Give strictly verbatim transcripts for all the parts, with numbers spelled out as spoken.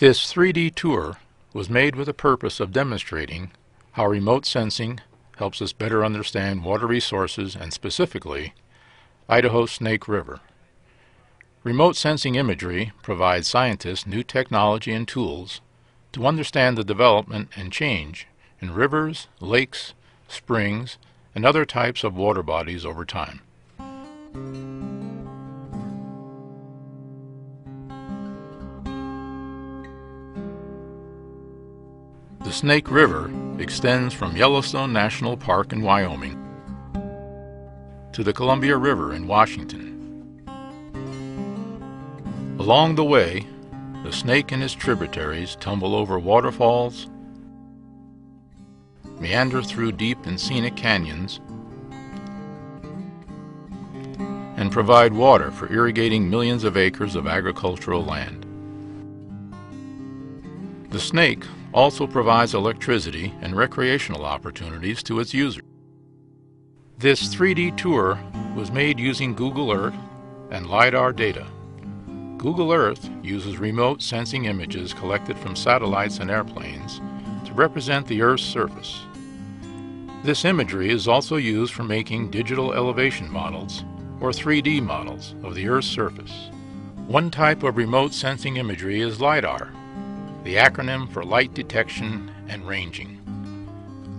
This three D tour was made with the purpose of demonstrating how remote sensing helps us better understand water resources and specifically Idaho's Snake River. Remote sensing imagery provides scientists new technology and tools to understand the development and change in rivers, lakes, springs, and other types of water bodies over time. The Snake River extends from Yellowstone National Park in Wyoming to the Columbia River in Washington. Along the way, the Snake and its tributaries tumble over waterfalls, meander through deep and scenic canyons, and provide water for irrigating millions of acres of agricultural land. The Snake also provides electricity and recreational opportunities to its users. This three D tour was made using Google Earth and LiDAR data. Google Earth uses remote sensing images collected from satellites and airplanes to represent the Earth's surface. This imagery is also used for making digital elevation models, or three D models, of the Earth's surface. One type of remote sensing imagery is LiDAR, the acronym for Light Detection and Ranging.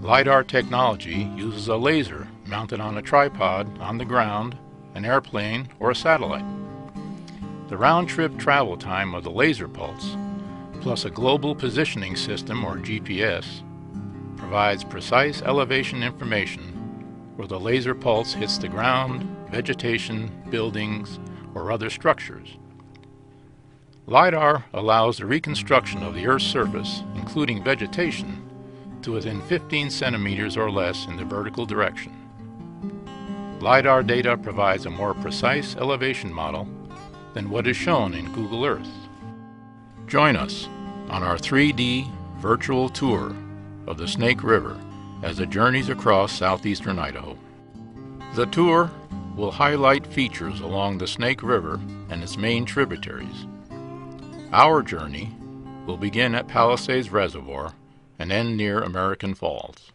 LiDAR technology uses a laser mounted on a tripod on the ground, an airplane, or a satellite. The round-trip travel time of the laser pulse, plus a global positioning system or G P S, provides precise elevation information where the laser pulse hits the ground, vegetation, buildings, or other structures. LiDAR allows the reconstruction of the Earth's surface, including vegetation, to within fifteen centimeters or less in the vertical direction. LiDAR data provides a more precise elevation model than what is shown in Google Earth. Join us on our three D virtual tour of the Snake River as it journeys across southeastern Idaho. The tour will highlight features along the Snake River and its main tributaries. Our journey will begin at Palisades Reservoir and end near American Falls.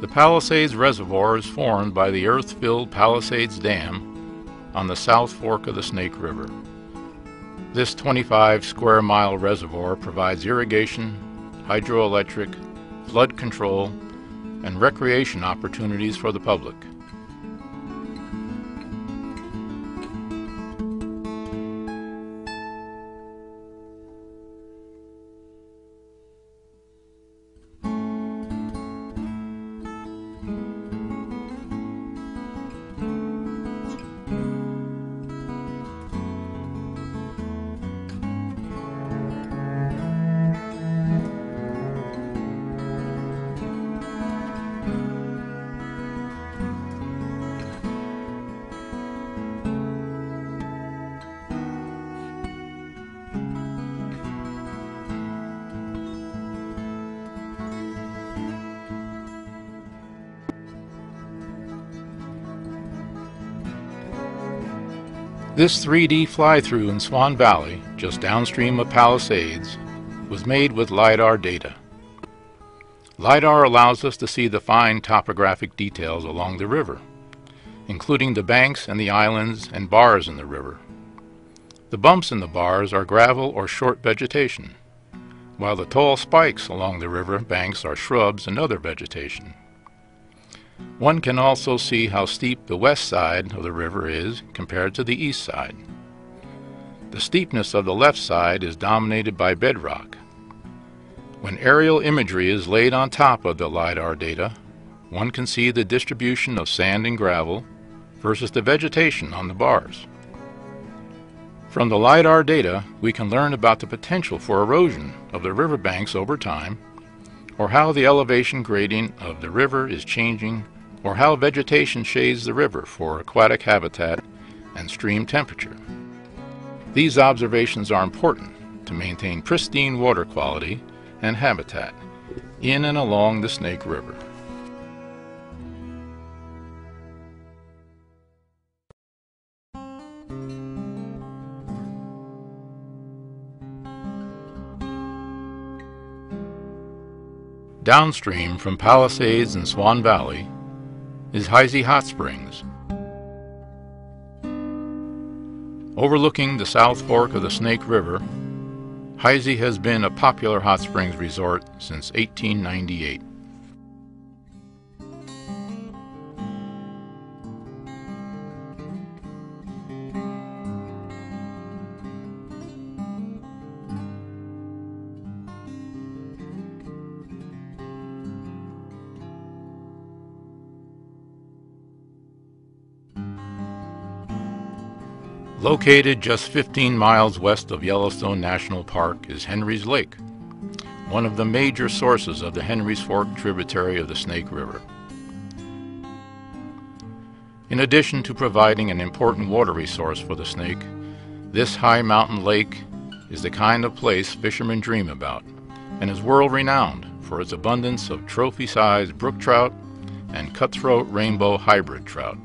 The Palisades Reservoir is formed by the earth-filled Palisades Dam on the South Fork of the Snake River. This twenty-five square mile reservoir provides irrigation, hydroelectric, flood control, and recreation opportunities for the public. This three D fly-through in Swan Valley, just downstream of Palisades, was made with LiDAR data. LiDAR allows us to see the fine topographic details along the river, including the banks and the islands and bars in the river. The bumps in the bars are gravel or short vegetation, while the tall spikes along the river banks are shrubs and other vegetation. One can also see how steep the west side of the river is compared to the east side. The steepness of the left side is dominated by bedrock. When aerial imagery is laid on top of the LiDAR data, one can see the distribution of sand and gravel versus the vegetation on the bars. From the LiDAR data, we can learn about the potential for erosion of the riverbanks over time, or how the elevation gradient of the river is changing, or how vegetation shades the river for aquatic habitat and stream temperature. These observations are important to maintain pristine water quality and habitat in and along the Snake River. Downstream from Palisades and Swan Valley is Heise Hot Springs. Overlooking the South Fork of the Snake River, Heise has been a popular hot springs resort since eighteen ninety-eight. Located just fifteen miles west of Yellowstone National Park is Henry's Lake, one of the major sources of the Henry's Fork tributary of the Snake River. In addition to providing an important water resource for the Snake, this high mountain lake is the kind of place fishermen dream about and is world-renowned for its abundance of trophy-sized brook trout and cutthroat rainbow hybrid trout.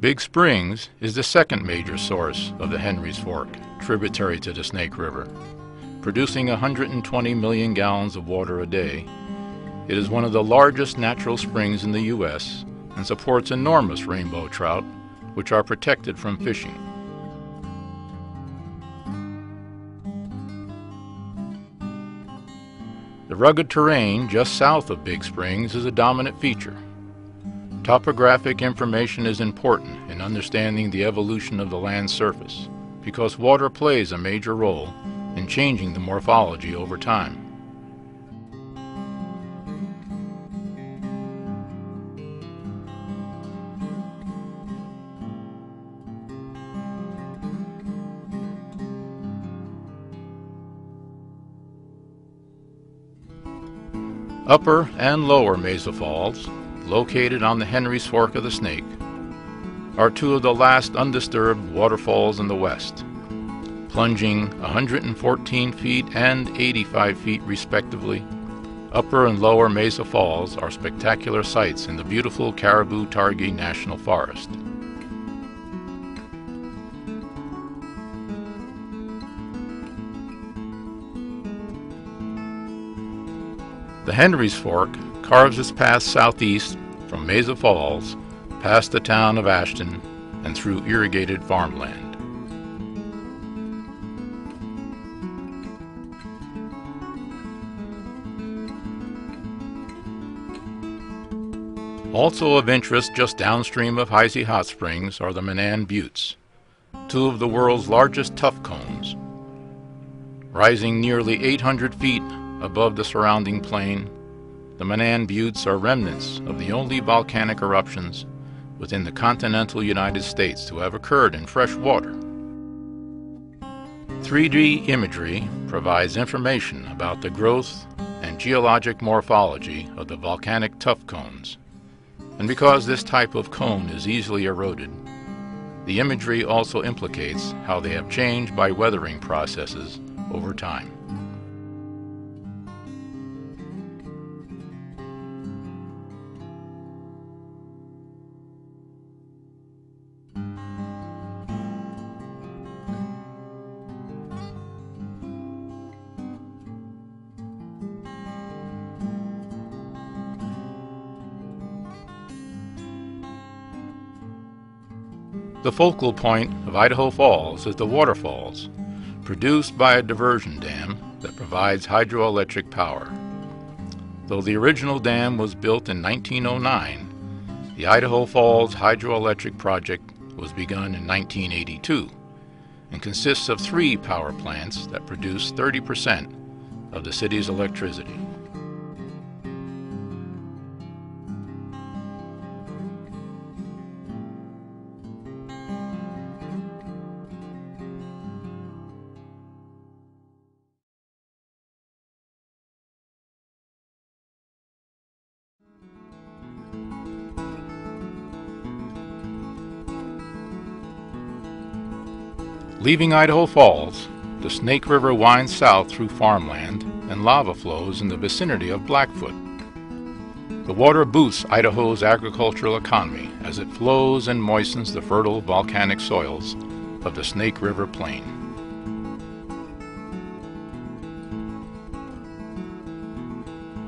Big Springs is the second major source of the Henry's Fork, tributary to the Snake River. Producing one hundred twenty million gallons of water a day, it is one of the largest natural springs in the U S and supports enormous rainbow trout, which are protected from fishing. The rugged terrain just south of Big Springs is a dominant feature. Topographic information is important in understanding the evolution of the land surface because water plays a major role in changing the morphology over time. Upper and Lower Mesa Falls, located on the Henry's Fork of the Snake, are two of the last undisturbed waterfalls in the west, plunging one hundred fourteen feet and eighty-five feet respectively. Upper and Lower Mesa Falls are spectacular sights in the beautiful Caribou Targhee National Forest. The Henry's Fork carves its path southeast from Mesa Falls, past the town of Ashton, and through irrigated farmland. Also of interest just downstream of Heise Hot Springs are the Menan Buttes, two of the world's largest tuff cones. Rising nearly eight hundred feet above the surrounding plain, the Menan Buttes are remnants of the only volcanic eruptions within the continental United States to have occurred in fresh water. three D imagery provides information about the growth and geologic morphology of the volcanic tuff cones. And because this type of cone is easily eroded, the imagery also implicates how they have changed by weathering processes over time. The focal point of Idaho Falls is the waterfalls, produced by a diversion dam that provides hydroelectric power. Though the original dam was built in nineteen oh nine, the Idaho Falls hydroelectric project was begun in nineteen eighty-two and consists of three power plants that produce thirty percent of the city's electricity. Leaving Idaho Falls, the Snake River winds south through farmland and lava flows in the vicinity of Blackfoot. The water boosts Idaho's agricultural economy as it flows and moistens the fertile volcanic soils of the Snake River Plain.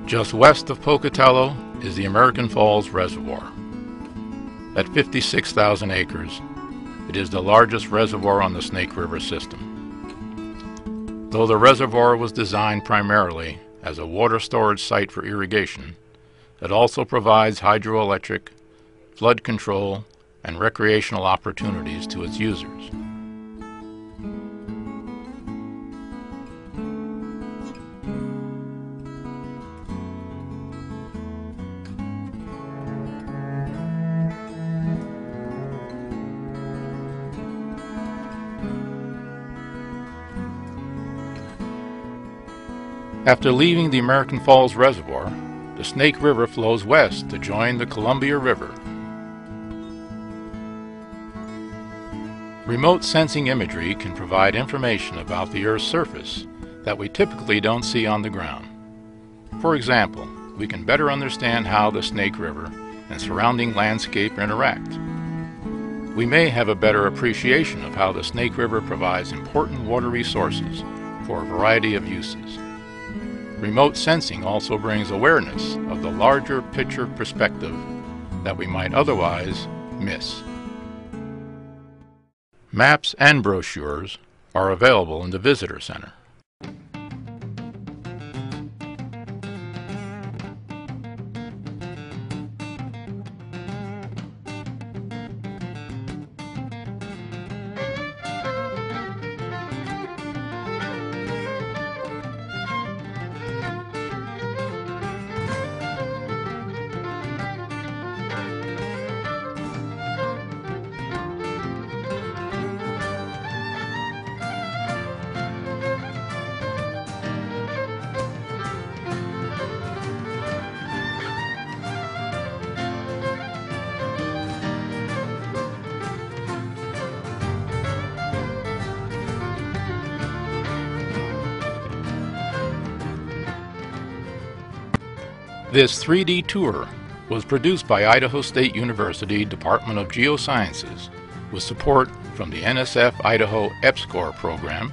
Just west of Pocatello is the American Falls Reservoir. At fifty-six thousand acres, it is the largest reservoir on the Snake River system. Though the reservoir was designed primarily as a water storage site for irrigation, it also provides hydroelectric, flood control, and recreational opportunities to its users. After leaving the American Falls Reservoir, the Snake River flows west to join the Columbia River. Remote sensing imagery can provide information about the Earth's surface that we typically don't see on the ground. For example, we can better understand how the Snake River and surrounding landscape interact. We may have a better appreciation of how the Snake River provides important water resources for a variety of uses. Remote sensing also brings awareness of the larger picture perspective that we might otherwise miss. Maps and brochures are available in the visitor center. This three D tour was produced by Idaho State University Department of Geosciences with support from the N S F-Idaho EPSCoR program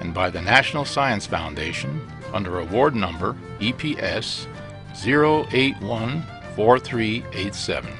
and by the National Science Foundation under award number E P S zero eight one four three eight seven.